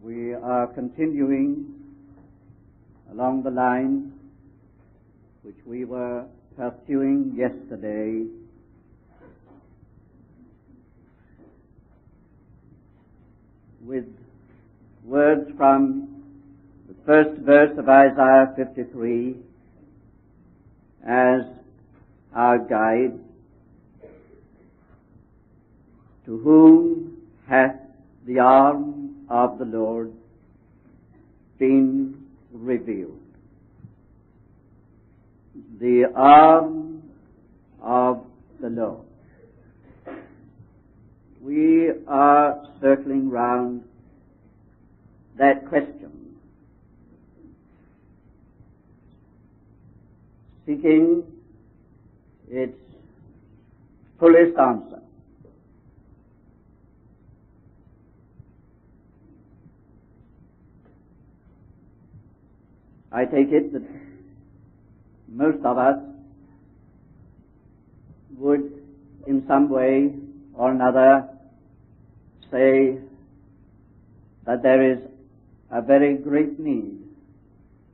We are continuing along the line which we were pursuing yesterday. With words from the first verse of Isaiah 53 as our guide, to whom hath the arm of the Lord been revealed? The arm of the Lord. We are circling round that question, seeking its fullest answer. I take it that most of us would in some way or another say that there is a very great need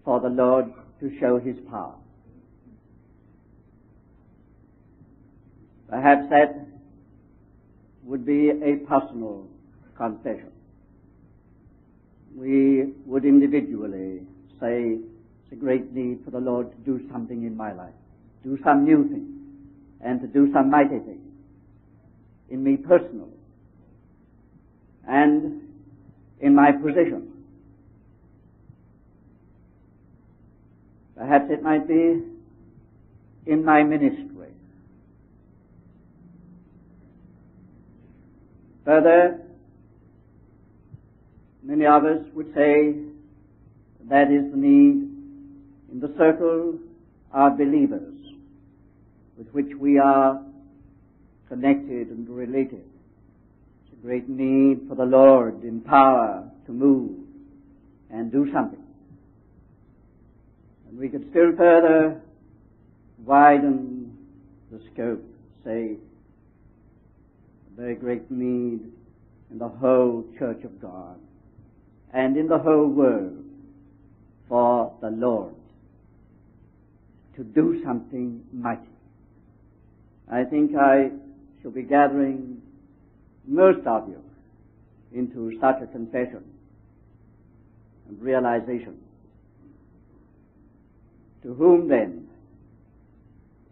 for the Lord to show His power. Perhaps that would be a personal confession. We would individually say, it's a great need for the Lord to do something in my life, do some new thing, and to do some mighty thing in me personally and in my position. Perhaps it might be in my ministry. Further, many of us would say that is the need in the circle of believers with which we are connected and related. It's a great need for the Lord in power to move and do something. And we could still further widen the scope, say, a very great need in the whole Church of God and in the whole world for the Lord to do something mighty. I think I shall be gathering most of you into such a confession and realization. To whom then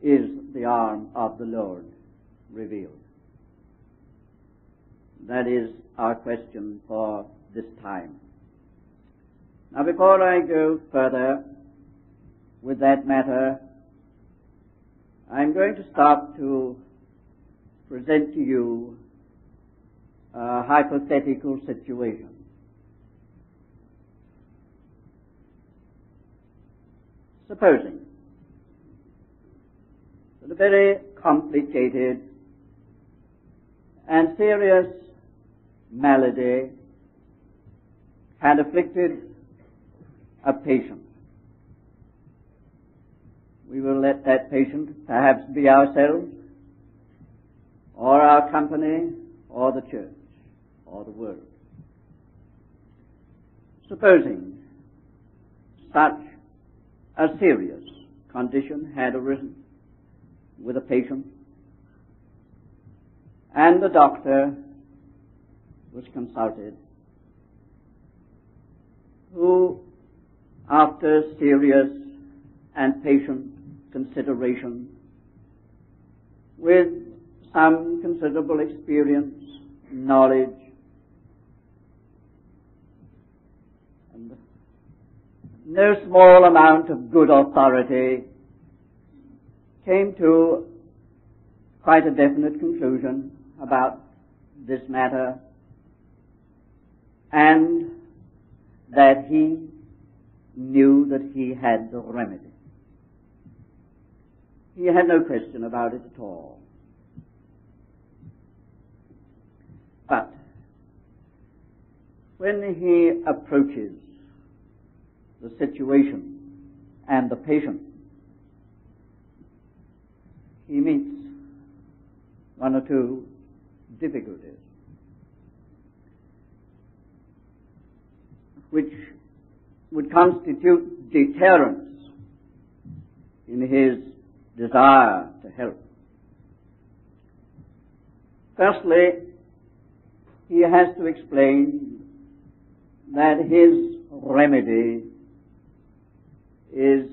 is the arm of the Lord revealed? That is our question for this time. Now, before I go further with that matter, I'm going to stop to present to you a hypothetical situation. Supposing that a very complicated and serious malady had afflicted a patient. We will let that patient perhaps be ourselves, or our company, or the church, or the world. Supposing such a serious condition had arisen with a patient, and the doctor was consulted, who, after serious and patient consideration, with some considerable experience, knowledge, and no small amount of good authority, came to quite a definite conclusion about this matter, and that he knew that he had the remedy. He had no question about it at all. But when he approaches the situation and the patient, he meets one or two difficulties. which would constitute deterrence in his desire to help. Firstly, he has to explain that his remedy is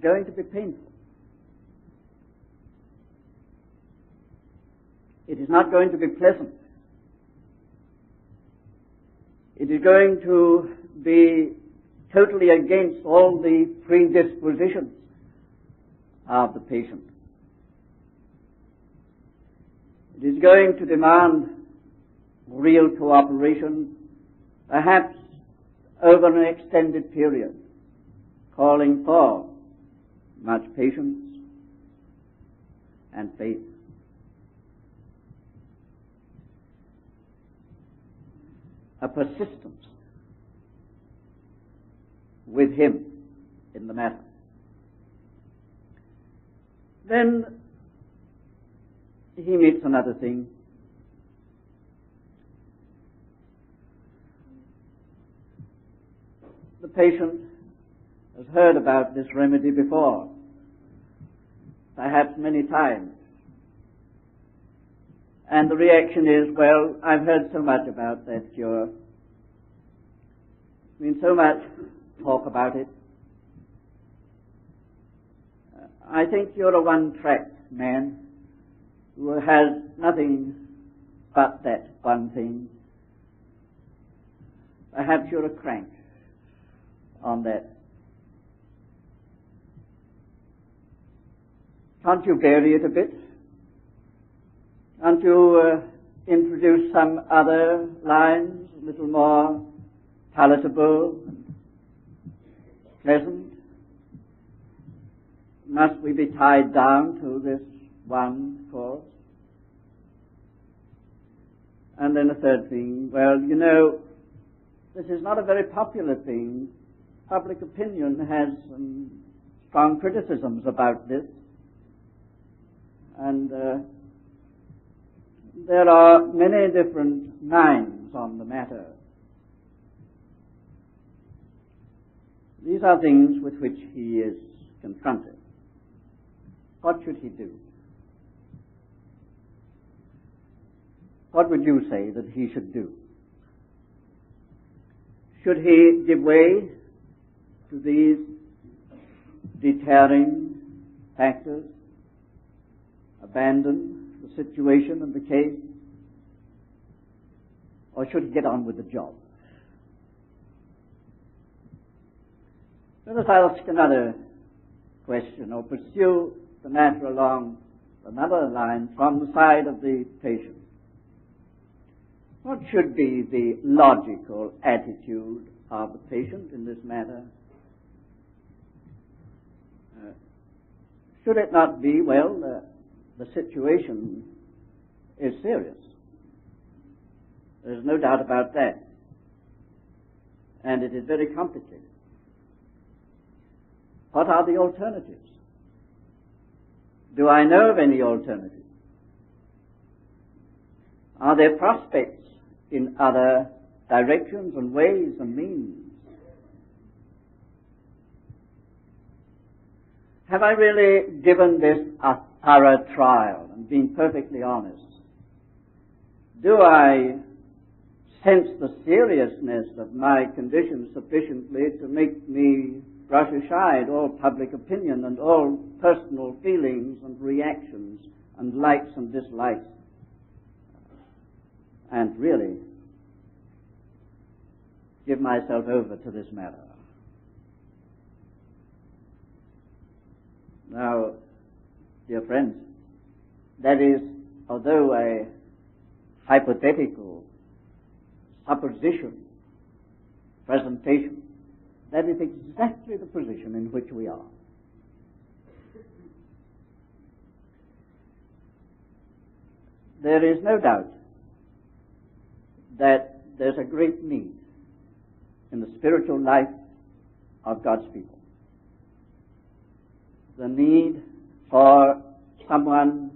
going to be painful. It is not going to be pleasant. It is going to be totally against all the predispositions of the patient. It is going to demand real cooperation, perhaps over an extended period, calling for much patience and faith. A persistence with him in the matter. Then he meets another thing. The patient has heard about this remedy before, perhaps many times, and the reaction is, well, I've heard so much about that cure. I mean, so much talk about it. I think you're a one-track man who has nothing but that one thing. Perhaps you're a crank on that. Can't you vary it a bit? Can't you introduce some other lines, a little more palatable, pleasant? Must we be tied down to this one cause? And then a third thing, well, you know, this is not a very popular thing. Public opinion has some strong criticisms about this. And there are many different minds on the matter. These are things with which he is confronted. What should he do? What would you say that he should do? Should he give way to these deterring factors, abandon the situation and the case, or should he get on with the job? Let us ask another question, or pursue the matter along another line from the side of the patient. What should be the logical attitude of the patient in this matter? Should it not be, well, the situation is serious. There's no doubt about that. And it is very complicated. What are the alternatives? Do I know of any alternatives? Are there prospects in other directions and ways and means? Have I really given this a thorough trial and been perfectly honest? Do I sense the seriousness of my condition sufficiently to make me brush aside all public opinion and all personal feelings and reactions and likes and dislikes? And really give myself over to this matter. Now, dear friends, that is, although a hypothetical supposition, presentation, that is exactly the position in which we are. There is no doubt that there's a great need in the spiritual life of God's people. The need for someone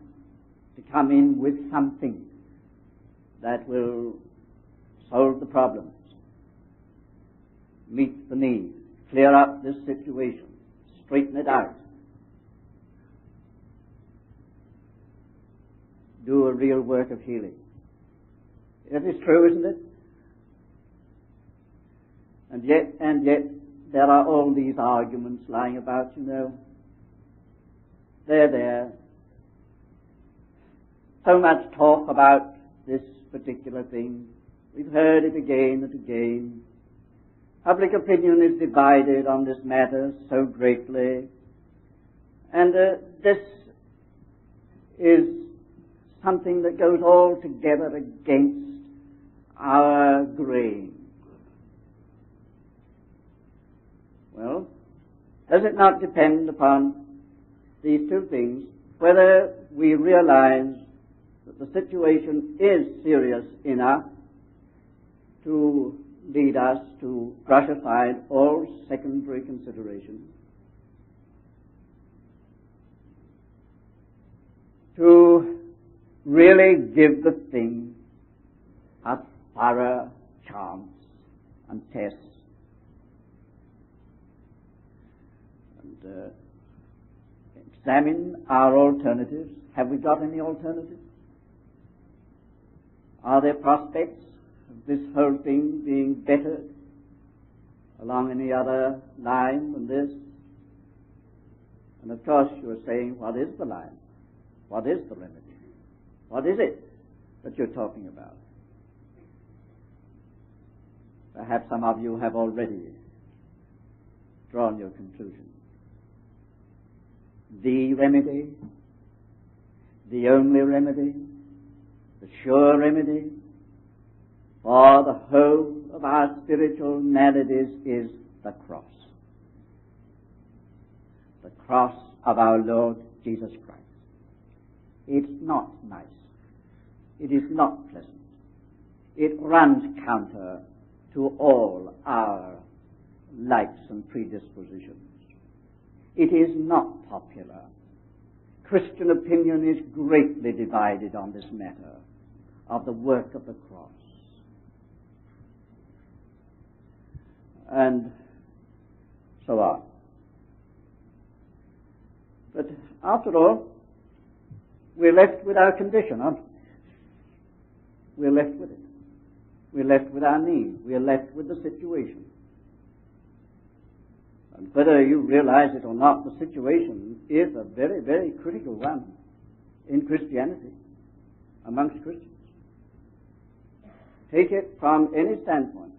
to come in with something that will solve the problems, meet the need, clear up this situation, straighten it out, do a real work of healing. It is true, isn't it? And yet, there are all these arguments lying about, you know. They're there. So much talk about this particular thing. We've heard it again and again. Public opinion is divided on this matter so greatly. And this is something that goes altogether against our grain. Well, does it not depend upon these two things, whether we realize that the situation is serious enough to lead us to brush aside all secondary considerations, to really give the thing a thorough chance and test. And examine our alternatives. Have we got any alternatives? Are there prospects of this whole thing being bettered along any other line than this? And of course you are saying, what is the line? What is the remedy? What is it that you're talking about? Perhaps some of you have already drawn your conclusion. The remedy, the only remedy, the sure remedy for the whole of our spiritual maladies is the cross. The cross of our Lord Jesus Christ. It's not nice. It is not pleasant. It runs counter to all our likes and predispositions. It is not popular. Christian opinion is greatly divided on this matter of the work of the cross. And so on. But after all, we're left with our condition, aren't we? We're left with it. We're left with our need. We're left with the situation. And whether you realize it or not, the situation is a very, very critical one in Christianity, amongst Christians. Take it from any standpoint.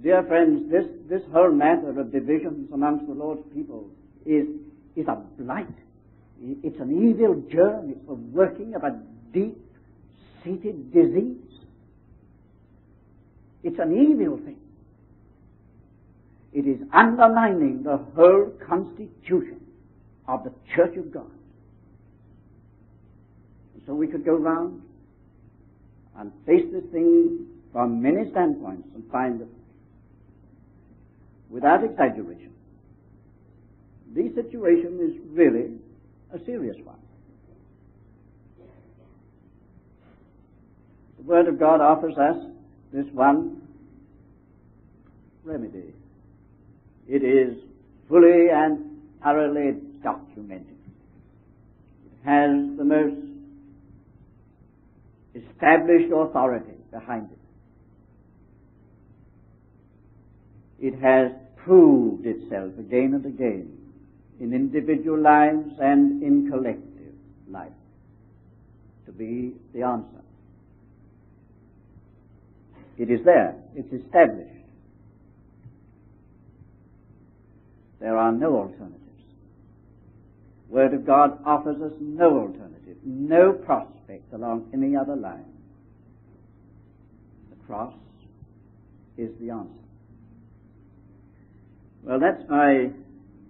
Dear friends, this whole matter of divisions amongst the Lord's people is a blight. It's an evil germ. It's the working of a deep-seated disease. It's an evil thing. It is undermining the whole constitution of the Church of God. And so we could go round and face this thing from many standpoints and find that, without exaggeration, the situation is really a serious one. The Word of God offers us this one remedy. It is fully and thoroughly documented. It has the most established authority behind it. It has proved itself again and again in individual lives and in collective life to be the answer. It is there. It's established. There are no alternatives. The Word of God offers us no alternative, no prospect along any other line. The cross is the answer. Well, that's my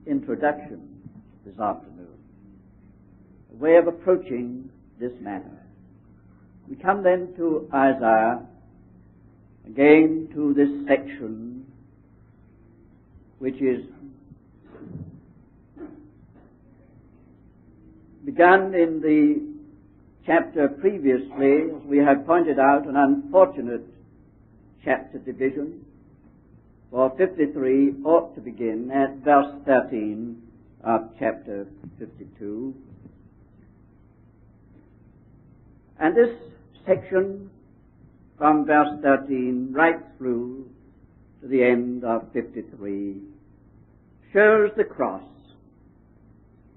introduction this afternoon, a way of approaching this matter. We come then to Isaiah, again to this section which is begun in the chapter previously, as we have pointed out, an unfortunate chapter division for 53 ought to begin at verse 13 of chapter 52. And this section from verse 13 right through to the end of 53 shows the cross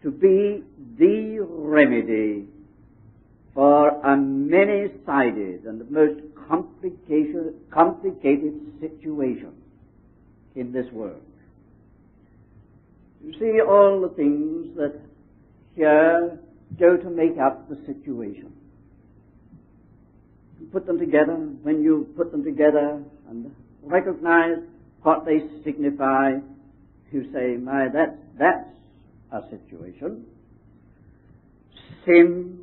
to be the remedy for a many-sided and the most complicated situation in this world. You see all the things that here go to make up the situation. You put them together, when you put them together and recognize what they signify, you say, my, that's a situation. Sins,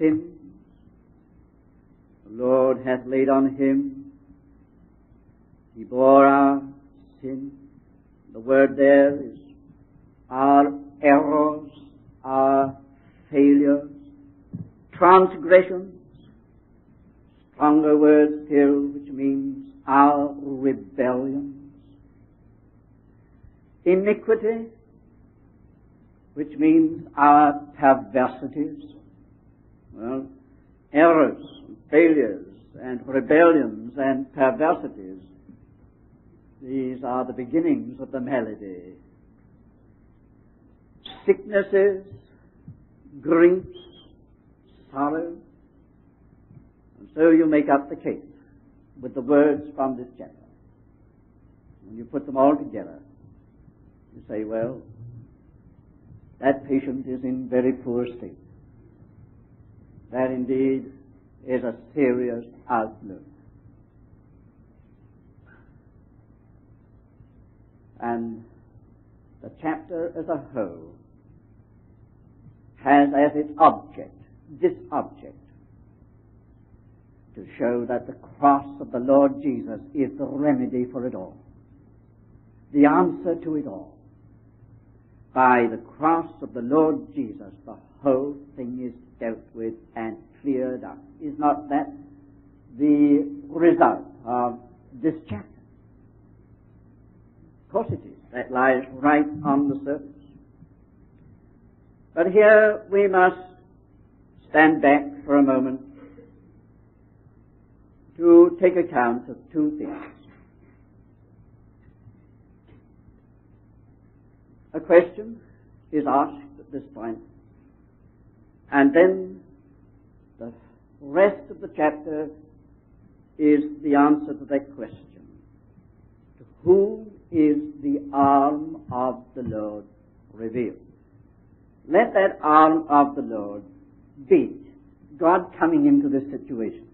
the Lord hath laid on him, he bore our sin. The word there is our errors, our failures, transgressions, stronger word still, which means our rebellions, iniquity, which means our perversities. Well, errors, failures, and rebellions, and perversities, these are the beginnings of the malady. Sicknesses, griefs, sorrow. And so you make up the case with the words from this chapter. When you put them all together, you say, well, that patient is in very poor state. That indeed is a serious outlook. And the chapter as a whole has as its object, this object, to show that the cross of the Lord Jesus is the remedy for it all, the answer to it all. By the cross of the Lord Jesus, the whole thing is dealt with and cleared up. Is not that the result of this chapter? Of course it is. That lies right on the surface. But here we must stand back for a moment to take account of two things. A question is asked at this point, and then the rest of the chapter is the answer to that question. To whom is the arm of the Lord revealed? Let that arm of the Lord be God coming into this situation,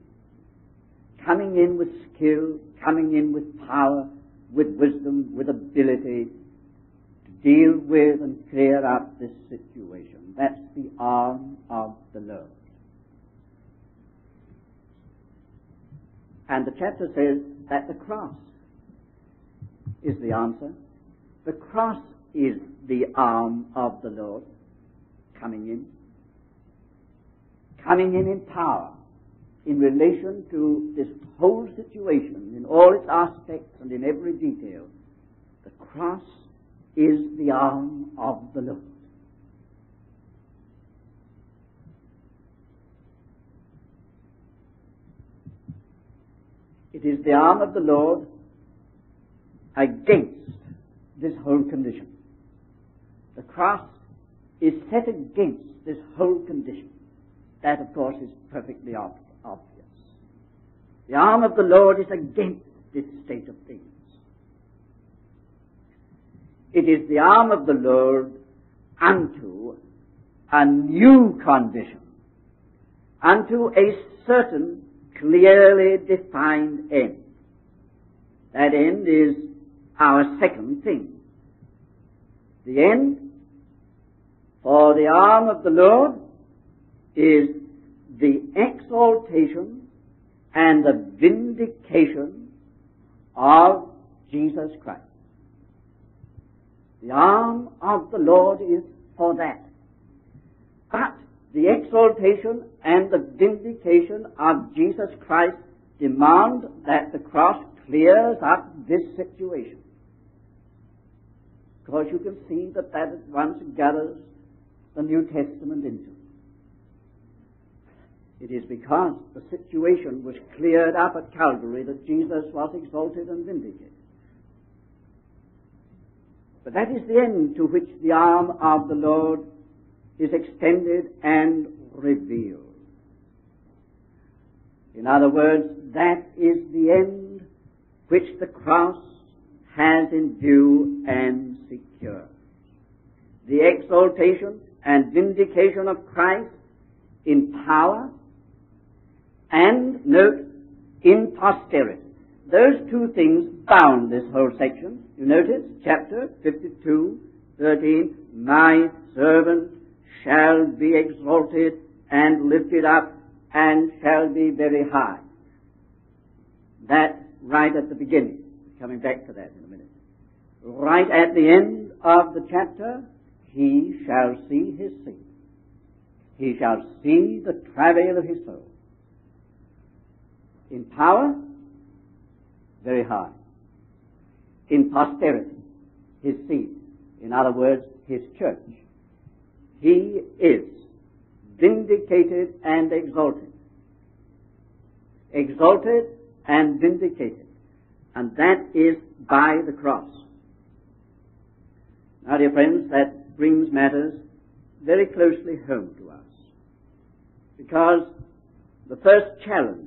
coming in with skill, coming in with power, with wisdom, with ability, deal with and clear up this situation. That's the arm of the Lord. And the chapter says that the cross is the answer. The cross is the arm of the Lord coming in power in relation to this whole situation in all its aspects and in every detail. The cross is the arm of the Lord. It is the arm of the Lord against this whole condition. The cross is set against this whole condition. That, of course, is perfectly obvious. The arm of the Lord is against this state of things. It is the arm of the Lord unto a new condition, unto a certain, clearly defined end. That end is our second thing. The end for the arm of the Lord is the exaltation and the vindication of Jesus Christ. The arm of the Lord is for that. But the exaltation and the vindication of Jesus Christ demand that the cross clears up this situation. Because you can see that that at once gathers the New Testament into it. It is because the situation was cleared up at Calvary that Jesus was exalted and vindicated. But that is the end to which the arm of the Lord is extended and revealed. In other words, that is the end which the cross has in view and secures. The exaltation and vindication of Christ in power and, note, in posterity. Those two things bound this whole section. You notice, chapter 52:13, "My servant shall be exalted and lifted up and shall be very high." That right at the beginning. Coming back to that in a minute. Right at the end of the chapter, "He shall see his seed." He shall see the travail of his soul. In power, very high. In posterity, his seed. In other words, his church. He is vindicated and exalted. Exalted and vindicated. And that is by the cross. Now, dear friends, that brings matters very closely home to us. Because the first challenge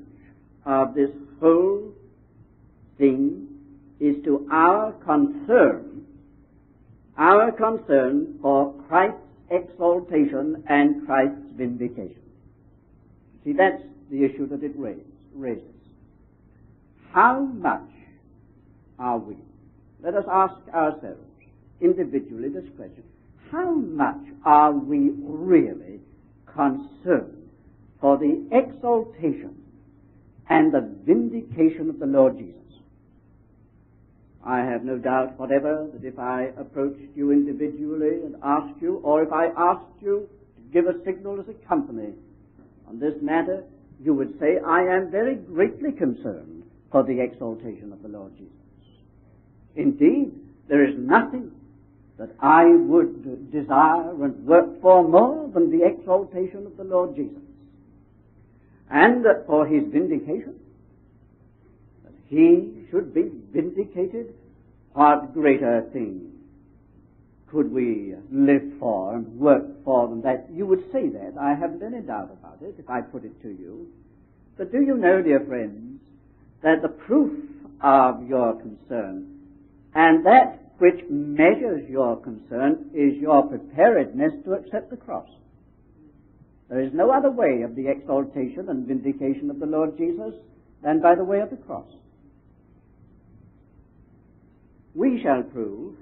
of this whole thing is to our concern for Christ's exaltation and Christ's vindication. See, that's the issue that it raises. How much are we? Let us ask ourselves individually this question. How much are we really concerned for the exaltation and the vindication of the Lord Jesus? I have no doubt whatever that if I approached you individually and asked you, or if I asked you to give a signal as a company on this matter, you would say, "I am very greatly concerned for the exaltation of the Lord Jesus." Indeed, there is nothing that I would desire and work for more than the exaltation of the Lord Jesus, and for his vindication. He should be vindicated. What greater thing could we live for and work for than that? You would say that. I haven't any doubt about it if I put it to you. But do you know, dear friends, that the proof of your concern and that which measures your concern is your preparedness to accept the cross? There is no other way of the exaltation and vindication of the Lord Jesus than by the way of the cross. We shall prove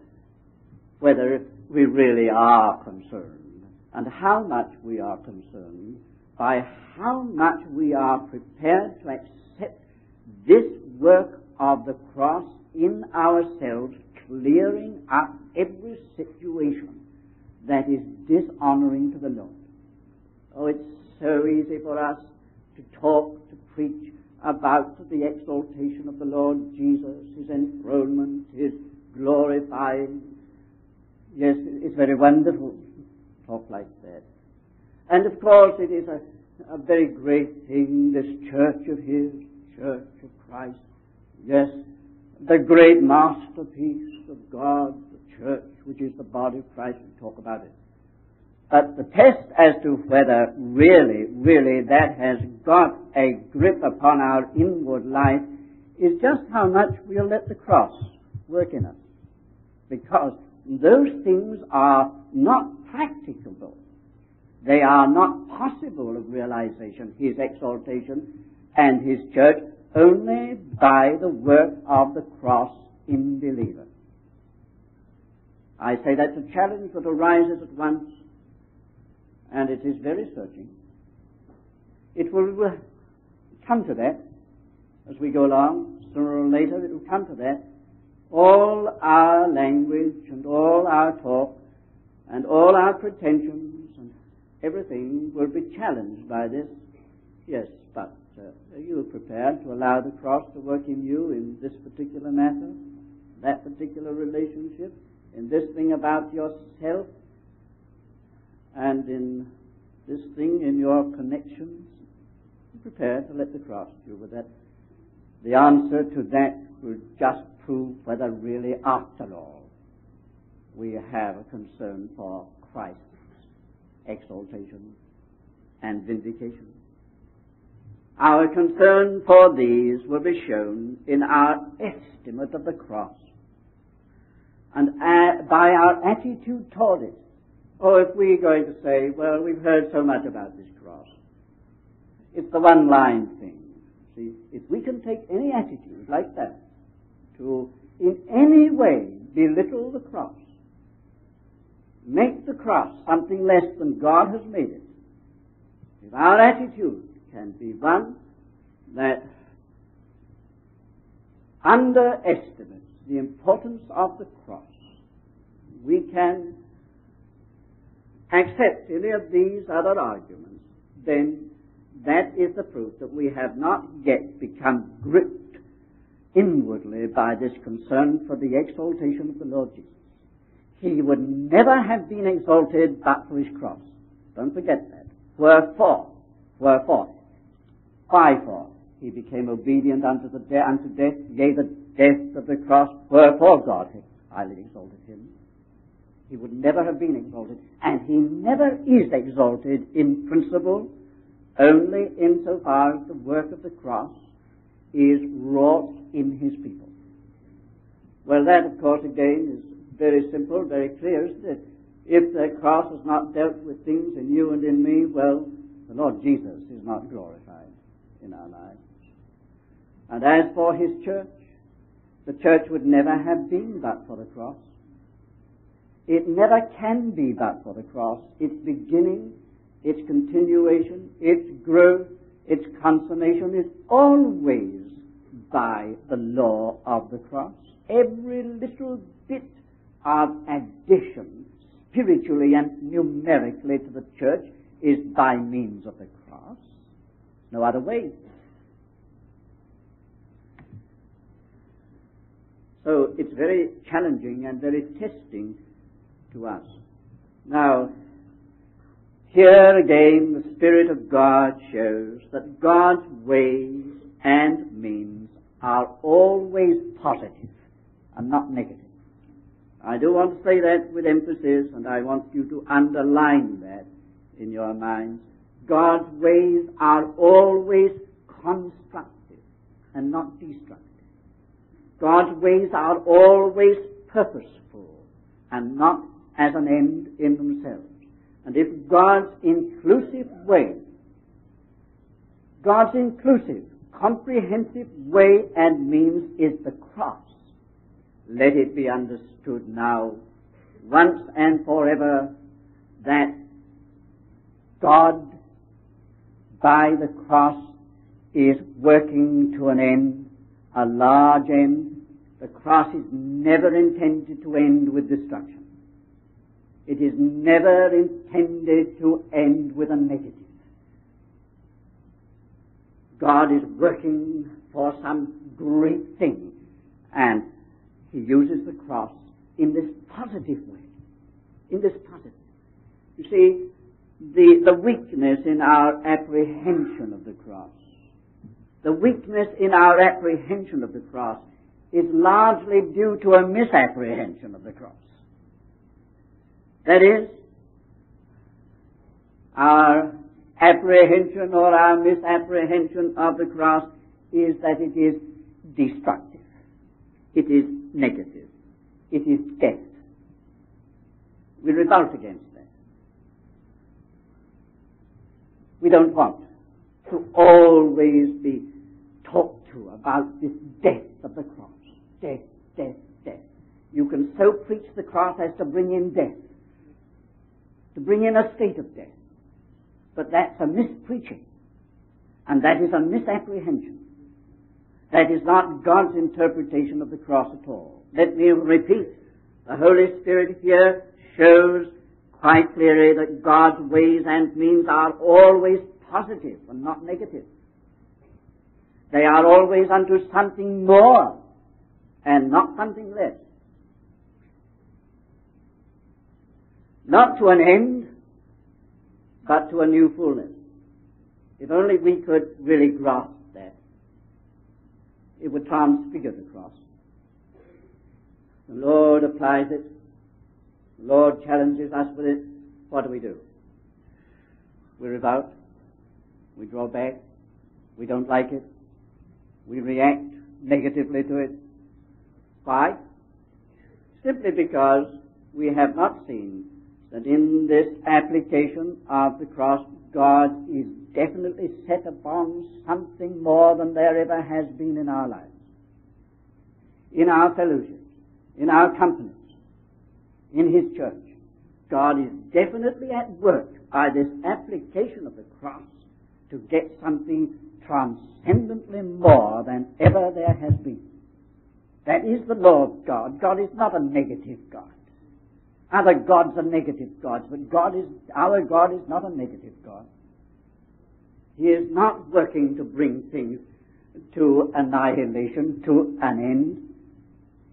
whether we really are concerned, and how much we are concerned, by how much we are prepared to accept this work of the cross in ourselves, clearing up every situation that is dishonoring to the Lord. Oh, it's so easy for us to talk, to preach about the exaltation of the Lord Jesus, his enthronement, his glorifying. Yes, it's very wonderful to talk like that. And of course it is a very great thing, this church of his, church of Christ. Yes, the great masterpiece of God, the church, which is the body of Christ. We talk about it. But the test as to whether really that has got a grip upon our inward life is just how much we'll let the cross work in us. Because those things are not practicable. They are not possible of realization, his exaltation and his church, only by the work of the cross in believers. I say that's a challenge that arises at once, and it is very searching. It will come to that as we go along. Sooner or later it will come to that. All our language and all our talk and all our pretensions and everything will be challenged by this. Yes, but you prepare. prepared to allow the cross to work in you in this particular matter, that particular relationship, in this thing about yourself, and in this thing in your connections? Be prepared to let the cross do with that. The answer to that will just prove whether really, after all, we have a concern for Christ's exaltation and vindication. Our concern for these will be shown in our estimate of the cross and by our attitude toward it. Or if we're going to say, well, we've heard so much about this cross, it's the one-line thing. See, if we can take any attitude like that to in any way belittle the cross, make the cross something less than God has made it, if our attitude can be one that underestimates the importance of the cross, we can accept any of these other arguments, then that is the proof that we have not yet become gripped inwardly by this concern for the exaltation of the Lord Jesus. He would never have been exalted but for his cross. Don't forget that. Wherefore, why for? He became obedient unto death, yea, the death of the cross, wherefore God had highly exalted him. He would never have been exalted, and he never is exalted in principle, only insofar as the work of the cross is wrought in his people. Well, that, of course, again, is very simple, very clear, isn't it? If the cross has not dealt with things in you and in me, well, the Lord Jesus is not glorified in our lives. And as for his church, the church would never have been but for the cross. It never can be but for the cross. Its beginning, its continuation, its growth, its consummation is always by the law of the cross. Every little bit of addition, spiritually and numerically, to the church is by means of the cross. No other way. So it's very challenging and very testing to us. Now, here again the Spirit of God shows that God's ways and means are always positive and not negative. I do want to say that with emphasis, and I want you to underline that in your minds. God's ways are always constructive and not destructive. God's ways are always purposeful and not as an end in themselves. And if God's inclusive, comprehensive way and means is the cross, let it be understood now, once and forever, that God, by the cross, is working to an end, a large end. The cross is never intended to end with destruction. It is never intended to end with a negative. God is working for some great thing, and he uses the cross in this positive way. In this positive. You see, the weakness in our apprehension of the cross, is largely due to a misapprehension of the cross. That is, our apprehension or our misapprehension of the cross is that it is destructive. It is negative. It is death. We revolt against that. We don't want to always be talked to about this death of the cross. Death, death, death. You can so preach the cross as to bring in death, to bring in a state of death. But that's a mispreaching, and that is a misapprehension. That is not God's interpretation of the cross at all. Let me repeat, the Holy Spirit here shows quite clearly that God's ways and means are always positive and not negative. They are always unto something more and not something less. Not to an end, but to a new fullness. If only we could really grasp that, it would transfigure the cross. The Lord applies it. The Lord challenges us with it. What do? We revolt. We draw back. We don't like it. We react negatively to it. Why? Simply because we have not seen that in this application of the cross, God is definitely set upon something more than there ever has been in our lives, in our fellowship, in our companies, in His church. God is definitely at work by this application of the cross to get something transcendently more than ever there has been. That is the law of God. God is not a negative God. Other gods are negative gods, but our God is not a negative God. He is not working to bring things to annihilation, to an end.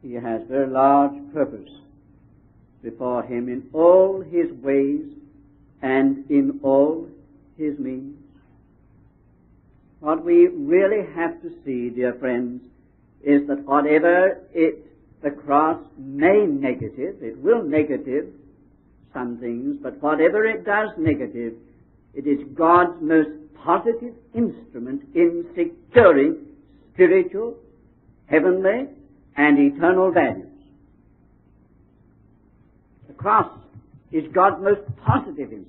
He has very large purpose before him in all his ways and in all his means. What we really have to see, dear friends, is that whatever the cross may negative, it will negative some things, but whatever it does negative, it is God's most positive instrument in securing spiritual, heavenly, and eternal values. The cross is God's most positive instrument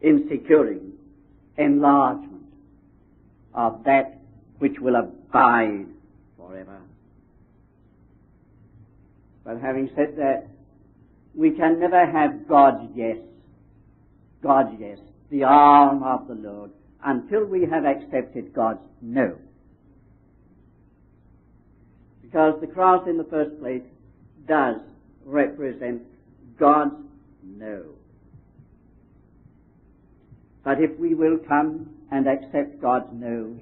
in securing enlargement of that which will abide forever. But having said that, we can never have God's yes, the arm of the Lord, until we have accepted God's no. Because the cross in the first place does represent God's no. But if we will come and accept God's no,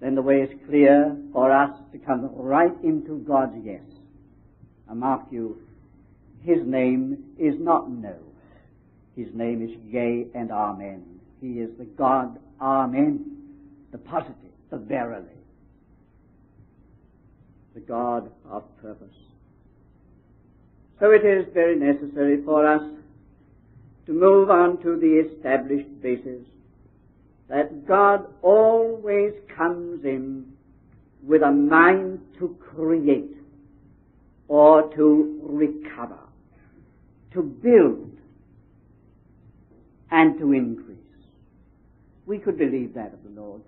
then the way is clear for us to come right into God's yes. And mark you, His name is not no. His name is yea and amen. He is the God, amen, the positive, the verily, the God of purpose. So it is very necessary for us to move on to the established basis that God always comes in with a mind to create or to recover, to build and to increase. We could believe that of the Lord,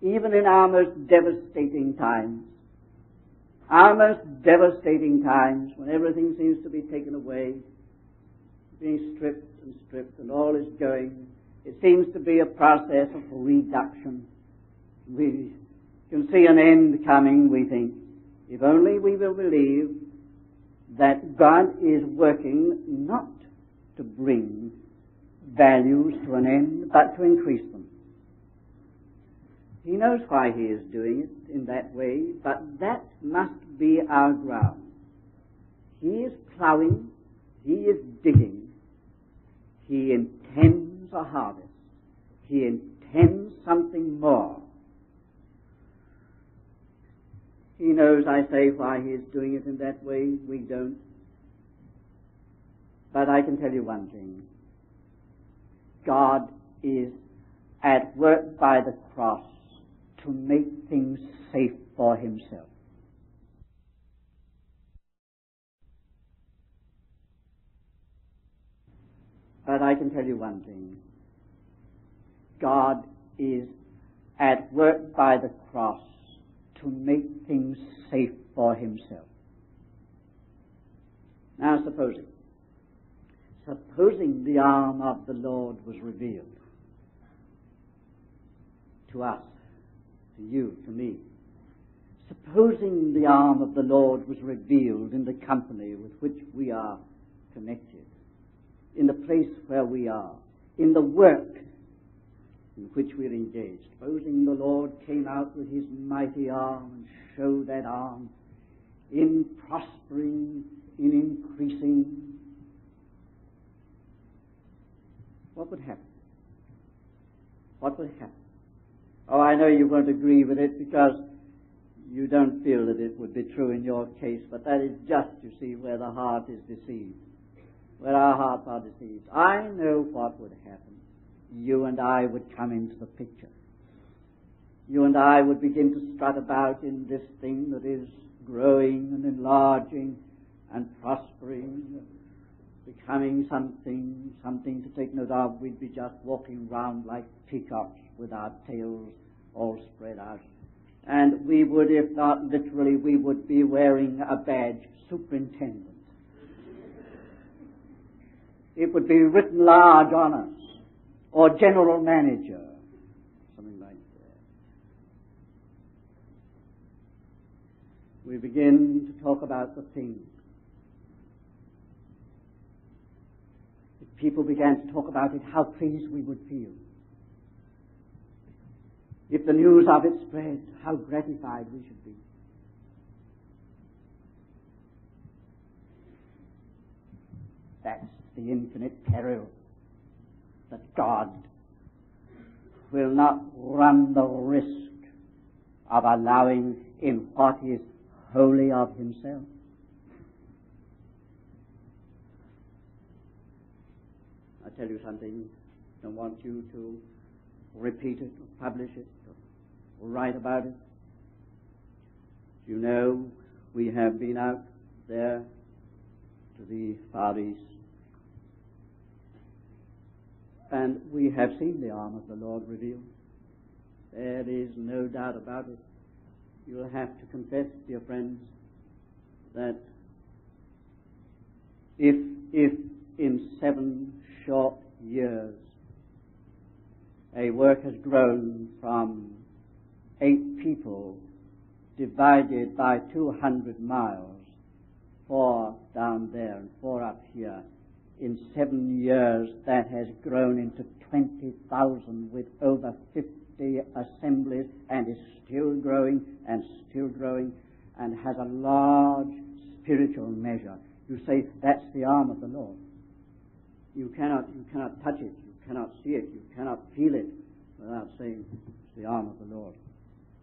even in our most devastating times. Our most devastating times, when everything seems to be taken away, being stripped, and all is going. It seems to be a process of reduction. We can see an end coming, we think, if only we will believe that God is working not to bring values to an end, but to increase them. He knows why He is doing it in that way, but that must be our ground. He is plowing, He is digging, He intends a harvest, He intends something more. He knows, I say, why He is doing it in that way. We don't. But I can tell you one thing. God is at work by the cross to make things safe for Himself. But I can tell you one thing. God is at work by the cross to make things safe for Himself. Now supposing the arm of the Lord was revealed to us, to you, to me, supposing the arm of the Lord was revealed in the company with which we are connected, in the place where we are, in the work in which we are engaged. Supposing the Lord came out with his mighty arm and showed that arm in prospering, in increasing, what would happen? What would happen? Oh, I know you won't agree with it because you don't feel that it would be true in your case, but that is just, you see, where the heart is deceived, where our hearts are deceived. I know what would happen. You and I would come into the picture. You and I would begin to strut about in this thing that is growing and enlarging and prospering, becoming something, something to take note of. We'd be just walking round like peacocks with our tails all spread out. And we would, if not literally, we would be wearing a badge, superintendent. It would be written large on us, or general manager, something like that. We begin to talk about the thing. If people began to talk about it, how pleased we would feel. If the news of it spread, how gratified we should be. That's the infinite peril. That God will not run the risk of allowing in what is holy of himself. I tell you something, I don't want you to repeat it or publish it or write about it. You know, we have been out there to the Far East, and we have seen the arm of the Lord revealed. There is no doubt about it. You will have to confess, dear friends, that if in 7 short years a work has grown from 8 people divided by 200 miles, 4 down there and 4 up here, in 7 years, that has grown into 20,000 with over 50 assemblies, and is still growing and still growing, and has a large spiritual measure. You say, that's the arm of the Lord. You cannot touch it, you cannot see it, you cannot feel it without saying it's the arm of the Lord,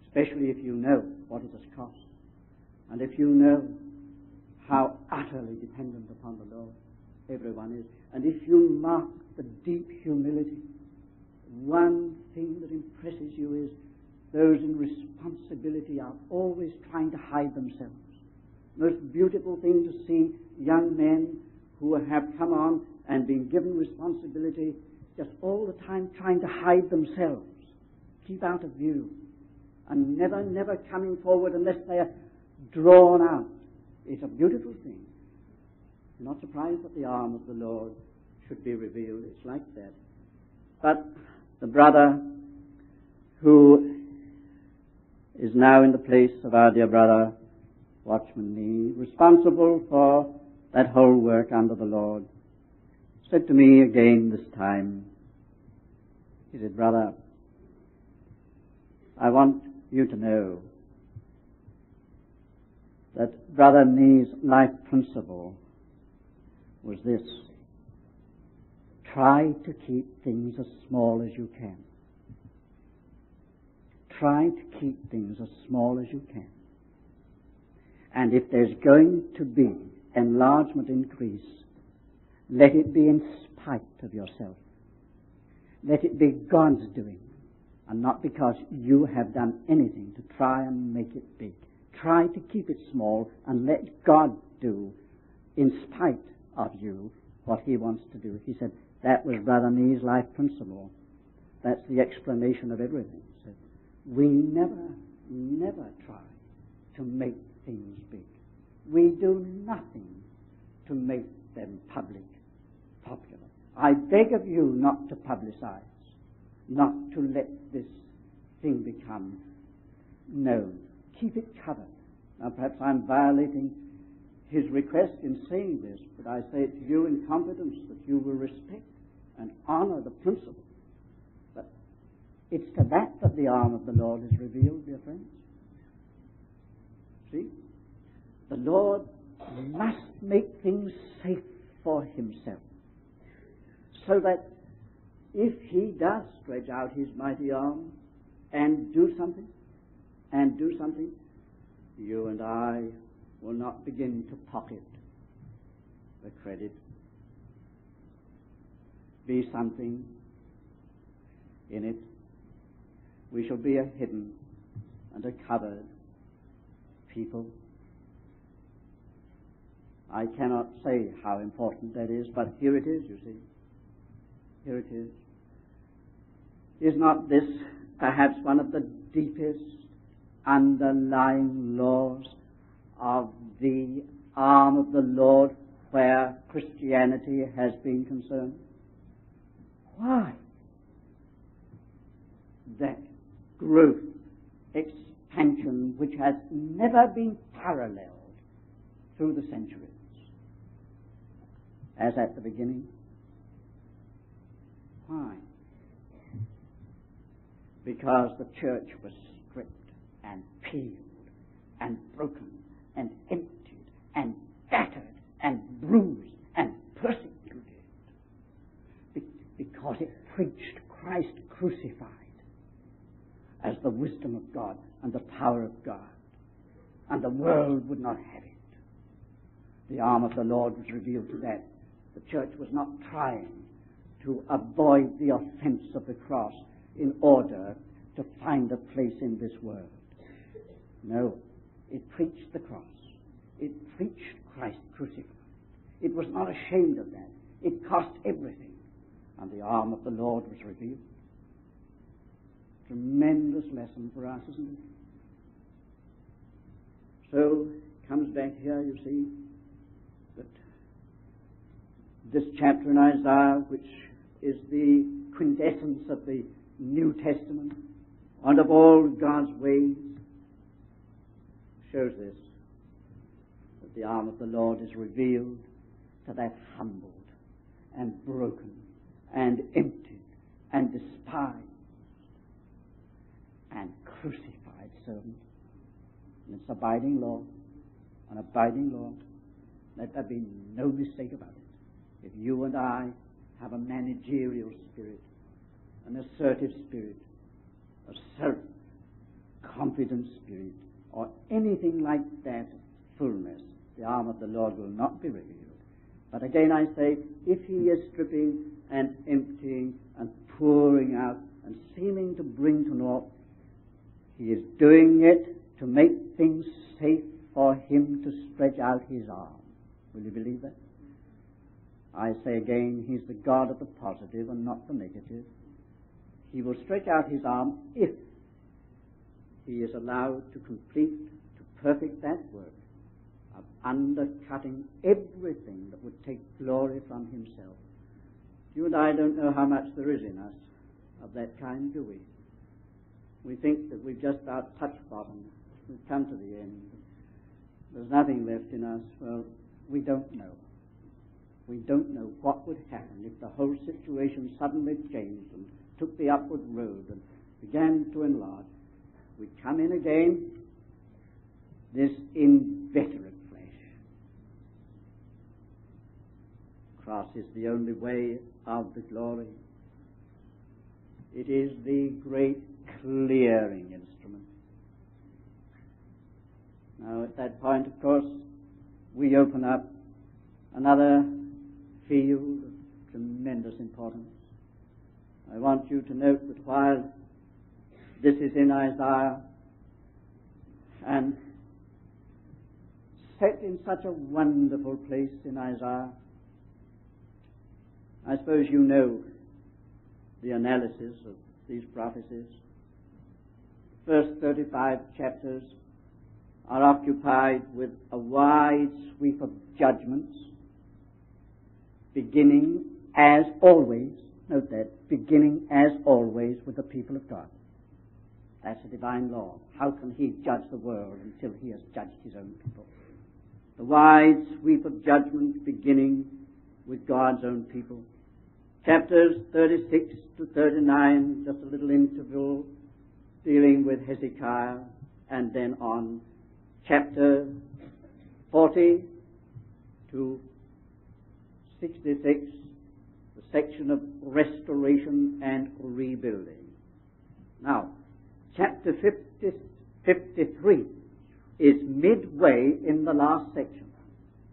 especially if you know what it has cost, and if you know how utterly dependent upon the Lord everyone is. And if you mark the deep humility, one thing that impresses you is those in responsibility are always trying to hide themselves. Most beautiful thing to see young men who have come on and been given responsibility just all the time trying to hide themselves, keep out of view, and never coming forward unless they are drawn out. It's a beautiful thing. I'm not surprised that the arm of the Lord should be revealed. It's like that. But the brother who is now in the place of our dear brother Watchman Nee, responsible for that whole work under the Lord, said to me again this time, he said, "Brother, I want you to know that Brother Nee's life principle was this: try to keep things as small as you can. Try to keep things as small as you can. And if there's going to be enlargement, increase, let it be in spite of yourself. Let it be God's doing, and not because you have done anything to try and make it big. Try to keep it small and let God do, in spite of you, what he wants to do." He said, that was Brother Nee's life principle. That's the explanation of everything. He said, we never try to make things big. We do nothing to make them public, popular. I beg of you not to publicize, not to let this thing become known. Keep it covered. Now perhaps I'm violating his request in saying this, but I say it to you in confidence that you will respect and honor the principle. But It's to that that the arm of the Lord is revealed, dear friends. See? The Lord must make things safe for himself, so that if he does stretch out his mighty arm and do something, you and I will not begin to pocket the credit. Be something in it. We shall be a hidden and a covered people. I cannot say how important that is, but here it is, you see. Here it is. Is not this perhaps one of the deepest underlying laws of the arm of the Lord where Christianity has been concerned? Why? That growth, expansion, which has never been paralleled through the centuries, as at the beginning. Why? Because the church was stripped and peeled and broken and emptied and battered and bruised and persecuted, because it preached Christ crucified as the wisdom of God and the power of God, and the world would not have it. The arm of the Lord was revealed to that. The church was not trying to avoid the offense of the cross in order to find a place in this world. No, it preached the cross. It preached Christ crucified. It was not ashamed of that. It cost everything. And the arm of the Lord was revealed. Tremendous lesson for us, isn't it? So, comes back here, you see, that this chapter in Isaiah, which is the quintessence of the New Testament, and of all God's ways, shows this, that the arm of the Lord is revealed to that humbled and broken and emptied and despised and crucified servant. And it's abiding law, an abiding law. Let there be no mistake about it. If you and I have a managerial spirit, an assertive spirit, a self-confident spirit, or anything like that fullness, the arm of the Lord will not be revealed. But again I say, if he is stripping and emptying and pouring out and seeming to bring to naught, he is doing it to make things safe for him to stretch out his arm. Will you believe that? I say again, he's the God of the positive and not the negative. He will stretch out his arm if he is allowed to complete, to perfect that work of undercutting everything that would take glory from himself. You and I don't know how much there is in us of that kind, do we? We think that we've just about touched bottom. We've come to the end. There's nothing left in us. Well, we don't know. We don't know what would happen if the whole situation suddenly changed and took the upward road and began to enlarge. We come in again, this inveterate flesh. The cross is the only way of the glory. It is the great clearing instrument. Now at that point, of course, we open up another field of tremendous importance. I want you to note that while this is in Isaiah and set in such a wonderful place in Isaiah, I suppose you know the analysis of these prophecies. The first 35 chapters are occupied with a wide sweep of judgments, beginning as always, note that, beginning as always with the people of God. That's a divine law. How can he judge the world until he has judged his own people? The wide sweep of judgment beginning with God's own people. Chapters 36 to 39, just a little interval dealing with Hezekiah, and then on chapter 40 to 66, the section of restoration and rebuilding. Now, chapter 53 is midway in the last section.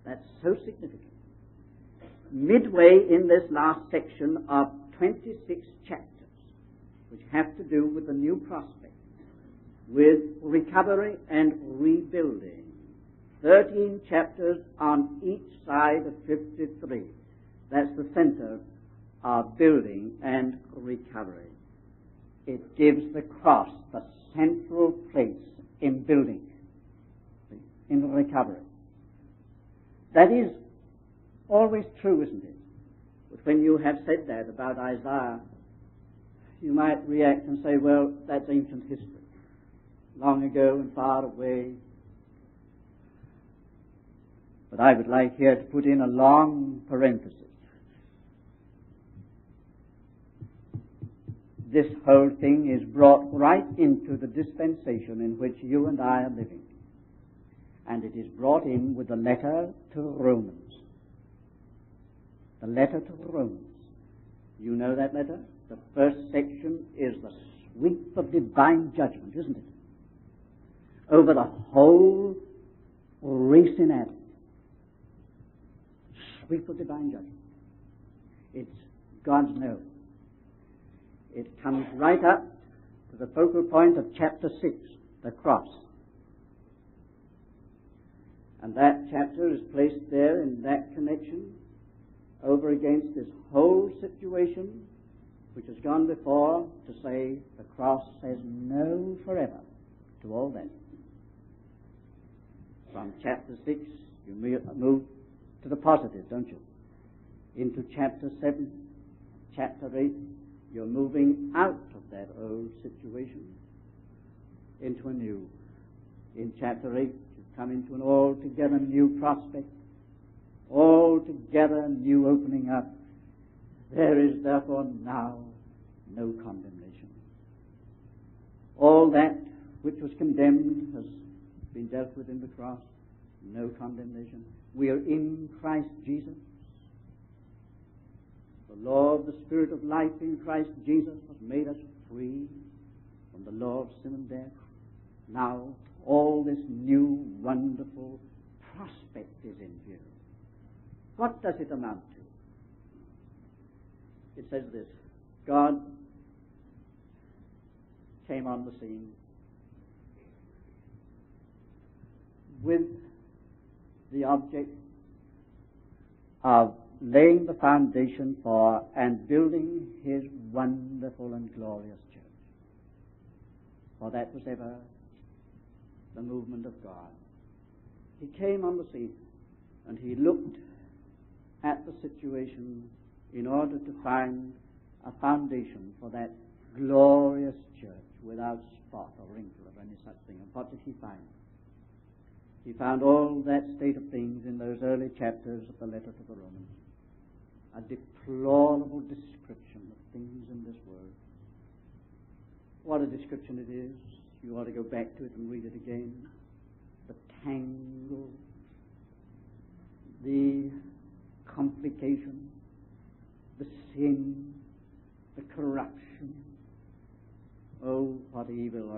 That's so significant. Midway in this last section of 26 chapters, which have to do with the new prospect, with recovery and rebuilding. 13 chapters on each side of 53. That's the center of building and recovery. It gives the cross the central place in building, in recovery. That is always true, isn't it? But when you have said that about Isaiah, you might react and say, well, that's ancient history, long ago and far away. But I would like here to put in a long parenthesis. This whole thing is brought right into the dispensation in which you and I are living. And it is brought in with the letter to Romans. The letter to Romans. You know that letter? The first section is the sweep of divine judgment, isn't it? Over the whole race in Adam. Sweep of divine judgment. It's God's note. It comes right up to the focal point of chapter 6, the cross. And that chapter is placed there in that connection, over against this whole situation which has gone before, to say the cross says no forever to all that. From chapter 6 you move to the positive, don't you? Into chapter 7, chapter 8, you're moving out of that old situation into a new. In chapter 8 you come into an altogether new prospect, altogether new opening up. There is therefore now no condemnation. All that which was condemned has been dealt with in the cross. No condemnation. We are in Christ Jesus. The law of the Spirit of life in Christ Jesus has made us free from the law of sin and death. Now all this new wonderful prospect is in view. What does it amount to? It says this: God came on the scene with the object of laying the foundation for and building His wonderful and glorious church. For that was ever the movement of God. He came on the scene and He looked at the situation in order to find a foundation for that glorious church without spot or wrinkle or any such thing. And what did He find? He found all that state of things in those early chapters of the letter to the Romans. A deplorable description of things in this world. What a description it is. You ought to go back to it and read it again. The tangle, the complication, the sin, the corruption. Oh, what evils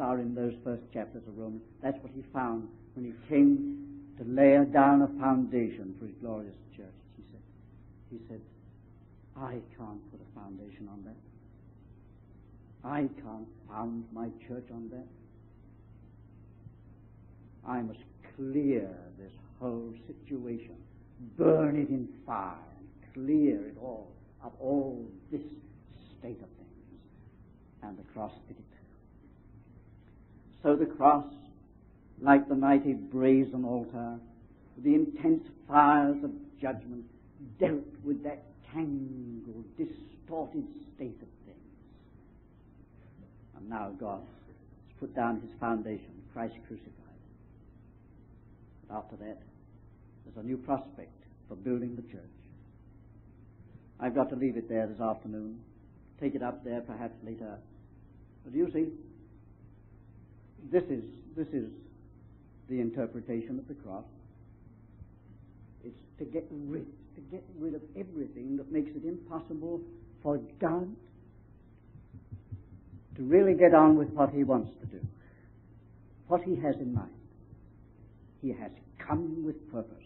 are in those first chapters of Romans. That's what He found when He came to lay down a foundation for His glorious church. He said, I can't put a foundation on that. I can't found my church on that. I must clear this whole situation. Burn it in fire and clear it all of all this state of things. And the cross did it. So the cross, like the mighty brazen altar, the intense fires of judgment, dealt with that tangled, distorted state of things. And now God has put down His foundation, Christ crucified. But after that, there's a new prospect for building the church. I've got to leave it there this afternoon. Take it up there perhaps later. But you see, this is the interpretation of the cross. It's to get rid of everything that makes it impossible for God to really get on with what he wants to do, what he has in mind. He has come with purpose,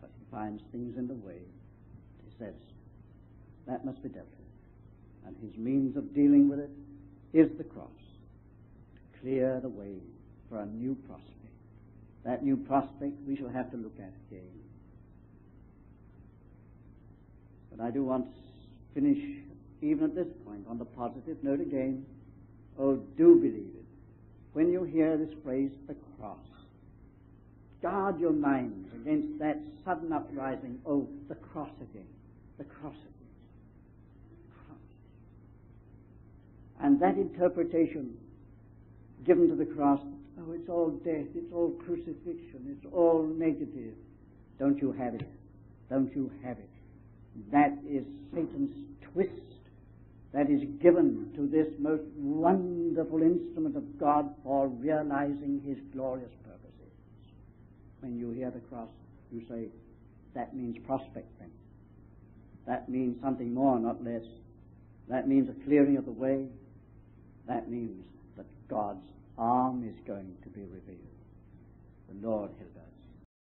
but he finds things in the way. He says, that must be dealt with. And his means of dealing with it is the cross, to clear the way for a new prospect. That new prospect we shall have to look at again. But I do want to finish, even at this point, on the positive note again. Oh, do believe it. When you hear this phrase, the cross, guard your minds against that sudden uprising. Oh, the cross again, the cross again, the cross. And that interpretation given to the cross, oh, it's all death, it's all crucifixion, it's all negative. Don't you have it? Don't you have it? That is Satan's twist that is given to this most wonderful instrument of God for realizing his glorious purposes. When you hear the cross, you say, that means prospecting. That means something more, not less. That means a clearing of the way. That means that God's arm is going to be revealed. The Lord help us.